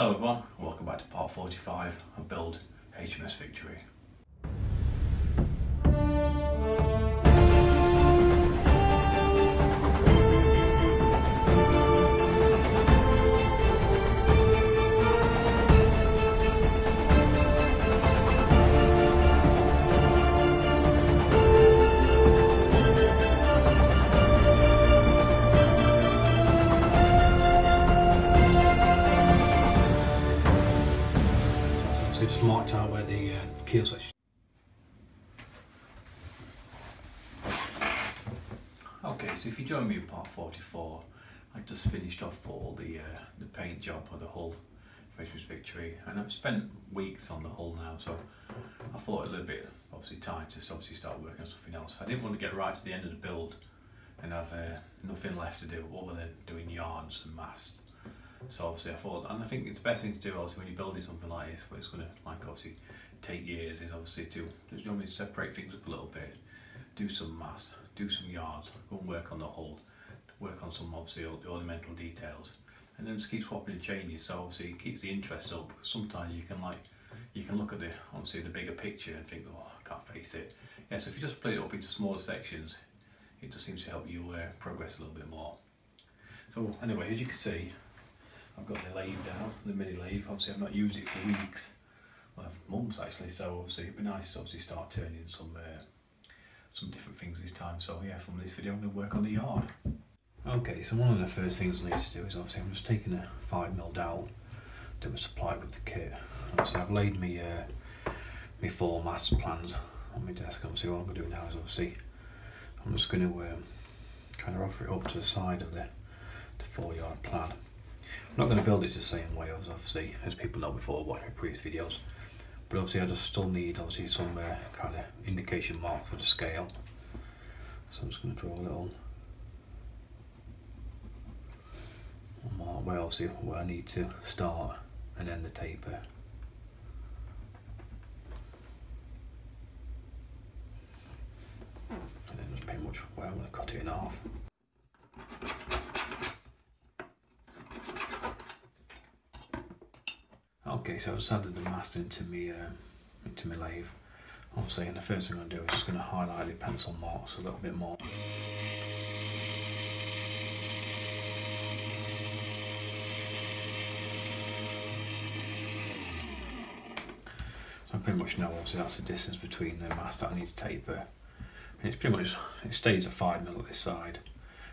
Hello everyone, welcome back to part 45 of Build HMS Victory. Just marked out where the keel section. Okay, so if you join me in part 44, I just finished off all the paint job for the hull for HMS Victory, and I've spent weeks on the hull now, so I thought a little bit obviously time to obviously start working on something else. I didn't want to get right to the end of the build and have nothing left to do other than doing yarns and masts. So obviously I thought, and I think it's the best thing to do obviously when you're building something like this, where it's going to like obviously take years, is obviously to just normally separate things up a little bit, do some mass, do some yards, go and work on the hull, work on some obviously the ornamental details, and then just keep swapping and changing. So obviously it keeps the interest up. Sometimes you can look at the obviously the bigger picture and think, oh, I can't face it. Yeah, so if you just split it up into smaller sections, it just seems to help you progress a little bit more. So anyway, as you can see, I've got the lathe down, the mini lathe. Obviously I've not used it for weeks, well, months actually, so obviously it'd be nice to obviously start turning some different things this time. So yeah, from this video I'm going to work on the yard. Okay, so one of the first things I need to do is obviously I'm just taking a 5mm dowel that was supplied with the kit. Obviously I've laid my my four mast plans on my desk. Obviously what I'm going to do now is obviously I'm just going to kind of offer it up to the side of the 4-yard plan. I'm not going to build it the same way as obviously, as people know before watching my previous videos, but obviously I just still need obviously some kind of indication mark for the scale. So I'm just going to draw a little mark where obviously where I need to start and end the taper. And then that's pretty much where I'm going to cut it in half. Okay, so I just added the mast into my lathe. Obviously, and the first thing I'm going to do is just going to highlight the pencil marks a little bit more. So I pretty much know obviously that's the distance between the mast that I need to taper, and it's pretty much, it stays at 5mm at this side,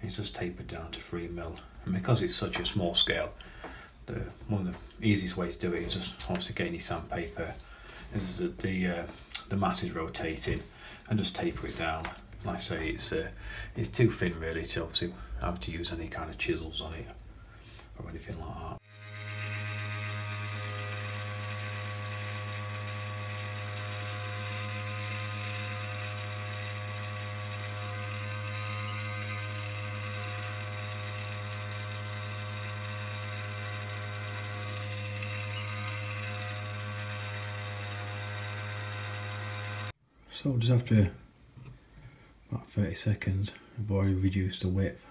and it's just tapered down to 3mm, and because it's such a small scale, one of the easiest ways to do it is just obviously getting your sandpaper, is that the mass is rotating, and just taper it down. Like I say, it's too thin really to obviously have to use any kind of chisels on it or anything like that. So just after about 30 seconds, I've already reduced the width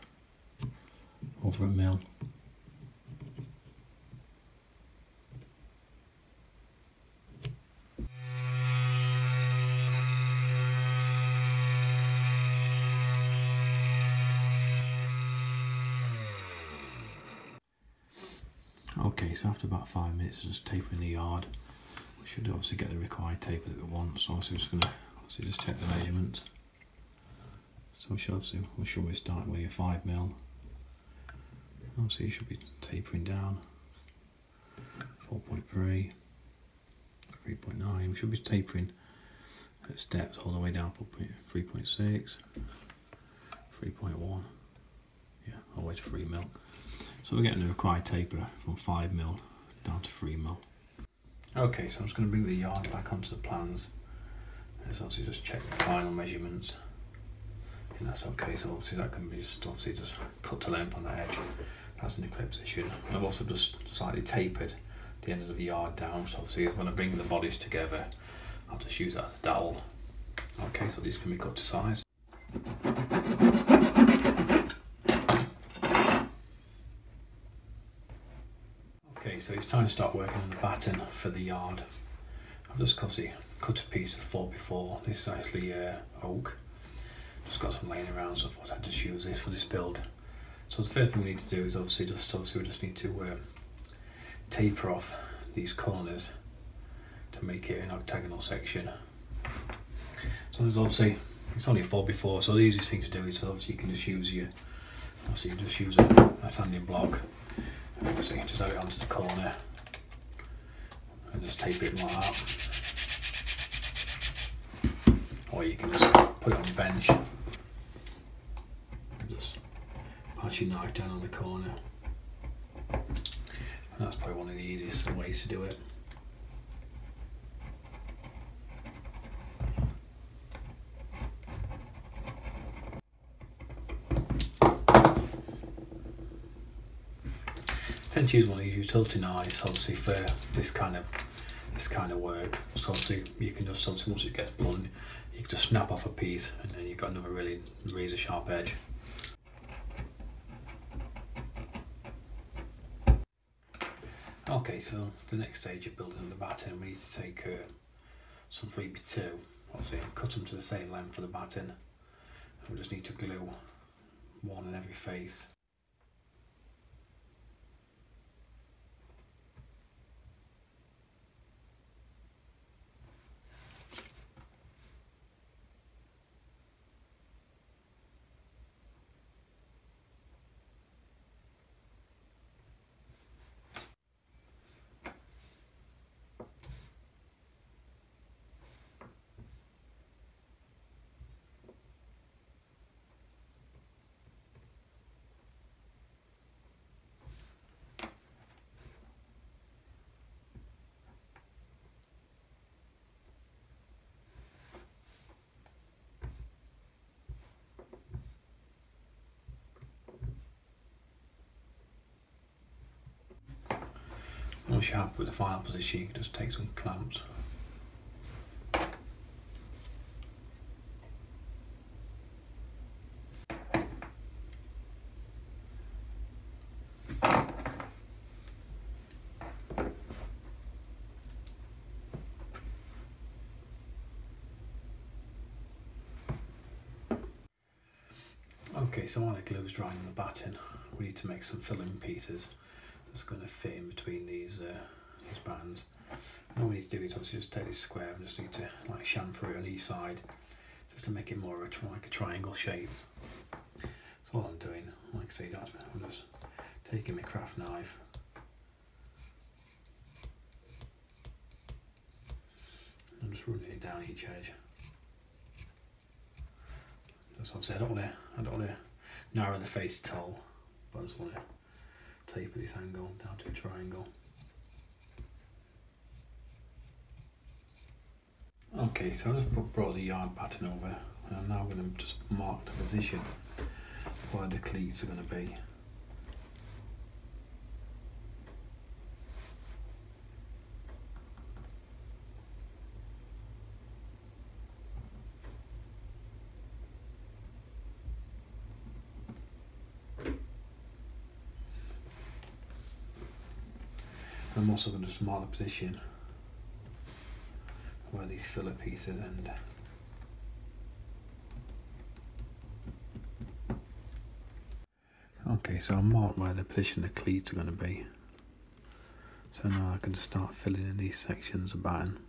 over 1mm. Okay, so after about 5 minutes of just tapering the yard, we should obviously get the required taper that we want. So obviously we're just going to just check the measurements. So we should obviously, we'll show we start with your 5mm. Obviously you should be tapering down 4.3, 3.9. We should be tapering at steps all the way down 3.6, 3.1, yeah, all the way to 3mm. So we're getting the required taper from 5mm down to 3mm. Okay, so I'm just going to bring the yard back onto the plans. Let's obviously just check the final measurements, and that's okay. So obviously that can be just obviously just cut to length on that edge. That's in the clips it should. And I've also just slightly tapered the end of the yard down. So obviously when I bring the bodies together, I'll just use that as a dowel. Okay, so these can be cut to size. Okay, so it's time to start working on the batten for the yard. I've just cut a piece of 4x4. This is actually oak. Just got some laying around, so I thought I'd just use this for this build. So the first thing we need to do is obviously we just need to taper off these corners to make it an octagonal section. So there's obviously, it's only a 4x4, so the easiest thing to do is obviously you can just use your, a sanding block. So you can just have it onto the corner and just taper it like that. Or you can just put it on the bench and just pass your knife down on the corner. And that's probably one of the easiest ways to do it. I tend to use one of these utility knives obviously for this kind of work. So obviously you can just once it gets blunt, you can just snap off a piece and then you've got another really razor sharp edge. Okay, so the next stage of building the batten, we need to take some 3x2, obviously cut them to the same length for the batten. And we just need to glue one in every face. Once you're happy with the final position, you can just take some clamps. Okay, so while the glue is drying on the batten, we need to make some filling pieces. It's going to fit in between these bands. And all we need to do is obviously just take this square and just need to like chamfer it on each side just to make it more like a triangle shape. So all I'm doing, like I say, I'm just taking my craft knife and I'm just running it down each edge. That's what I'm saying. I don't want to narrow the face at all, but I just want to taper this angle down to a triangle. Okay, so I just brought the yard batten over and I'm now going to just mark the position where the cleats are going to be. I'm also going to just mark the position where these filler pieces end. Okay, so I'll mark where the position the cleats are going to be. So now I can start filling in these sections of batten.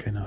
Okay, now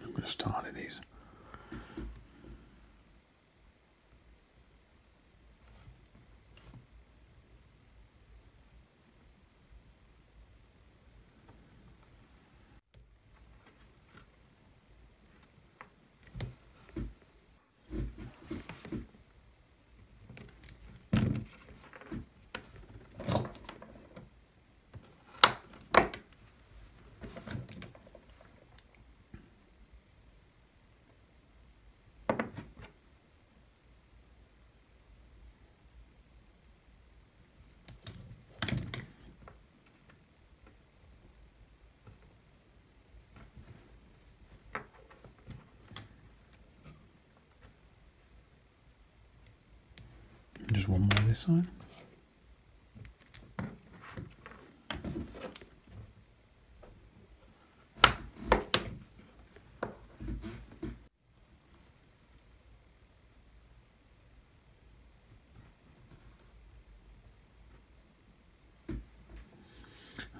I'm going to start at these. There's one more this side.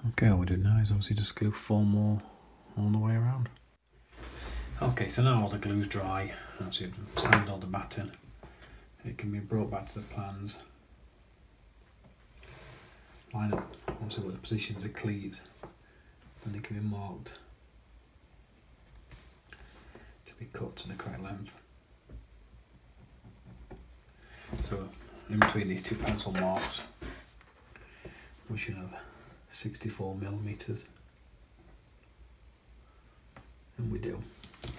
Okay, all we do now is obviously just glue four more all the way around. Okay, so now all the glue's dry, obviously I've sanded all the batten. It can be brought back to the plans. Line up obviously what the positions of cleats, and they can be marked to be cut to the correct length. So in between these two pencil marks we should have 64mm, and we do,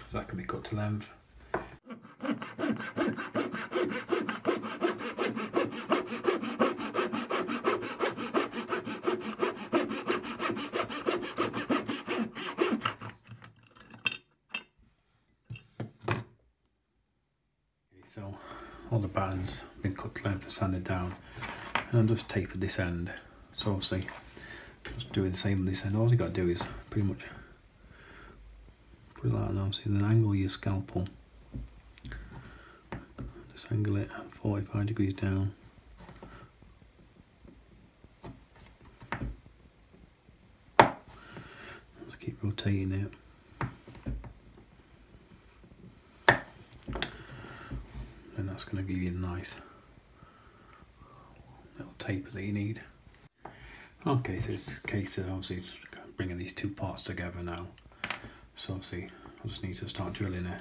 so that can be cut to length. Okay, so all the bands have been cut to length and sanded down, and I've just tapered this end. So obviously just doing the same on this end, all you got to do is pretty much put it like that, and obviously then angle your scalpel, just angle it 45 degrees down, just keep rotating it. And that's going to give you a nice little taper that you need. Okay, so it's a case of obviously bringing these two parts together now. So obviously I just need to start drilling a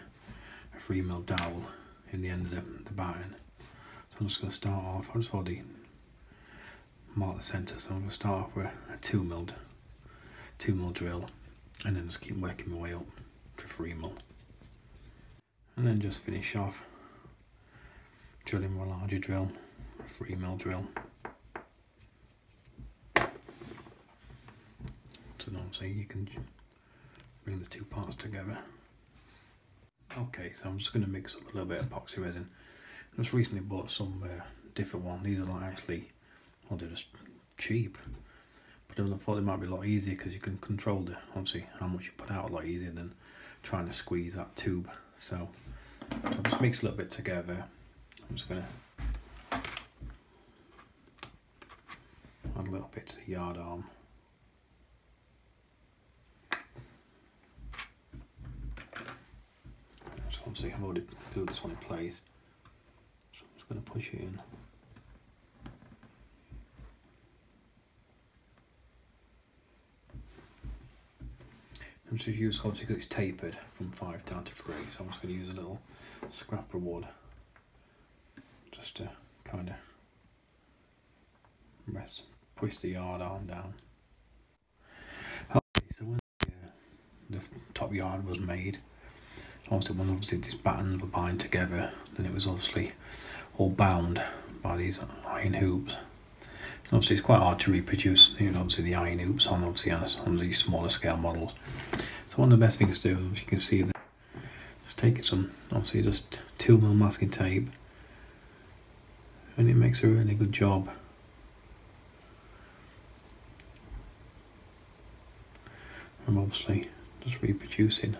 3mm dowel in the end of the batten. So I'm just going to start off, I just already mark the centre, so I'm going to start off with a 2mm drill, and then just keep working my way up to 3mm. And then just finish off drilling with a larger drill, a 3mm drill. And obviously you can bring the two parts together. Okay, so I'm just going to mix up a little bit of epoxy resin. I just recently bought some different one. These are like actually, well, they're just cheap, but I thought they might be a lot easier because you can control the obviously how much you put out a lot easier than trying to squeeze that tube. So I'll just mix a little bit together. I'm just going to add a little bit to the yard arm. Obviously I've already glued this one in place, so I'm just going to push it in. I'm just using, obviously because it's tapered from 5 down to 3, so I'm just going to use a little scrap of wood just to kind of push the yard arm down. Okay, so when the top yard was made, also when obviously these battens were bind together, then it was obviously all bound by these iron hoops. And obviously it's quite hard to reproduce, you know, obviously the iron hoops on obviously on these smaller scale models. So one of the best things to do, as you can see, that just taking some obviously just 2mm masking tape, and it makes a really good job. I'm obviously just reproducing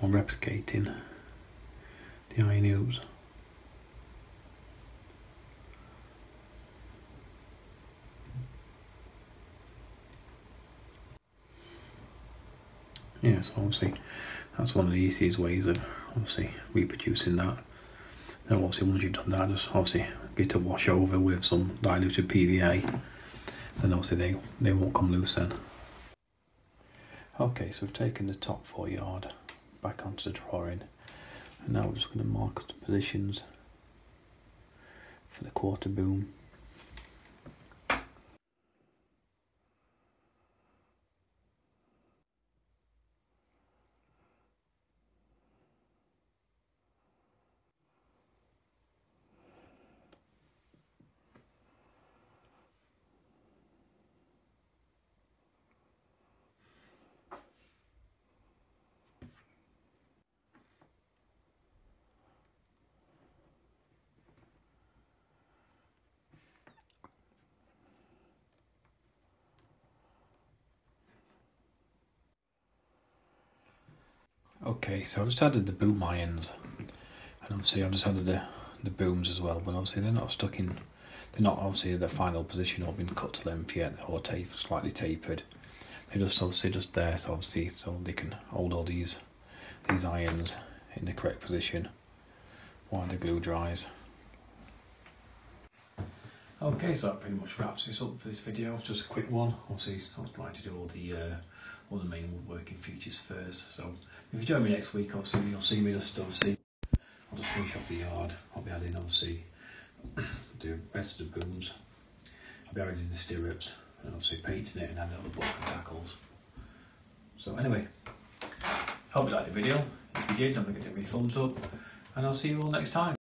or replicating the iron hoops. Yeah, so obviously that's one of the easiest ways of obviously reproducing that. Then obviously once you've done that, just obviously get to wash over with some diluted PVA, then obviously they won't come loose then. Okay, so we've taken the top 4 yard back onto the drawing, and now we're just going to mark the positions for the quarter boom. Okay, so I just added the boom irons, and obviously I've just added the booms as well, but obviously they're not stuck in, they're not obviously in the final position or been cut to length yet or slightly tapered. They're just obviously just there, so obviously so they can hold all these irons in the correct position while the glue dries. Okay, so that pretty much wraps this up for this video. Just a quick one. Obviously, I would like to do all the main woodworking features first. So if you join me next week, obviously you'll see me just obviously. I'll just finish off the yard. I'll be adding obviously the rest of the booms. I'll be adding the stirrups and obviously painting it and adding all the block and tackles. So anyway, hope you liked the video. If you did, don't forget to give me a thumbs up, and I'll see you all next time.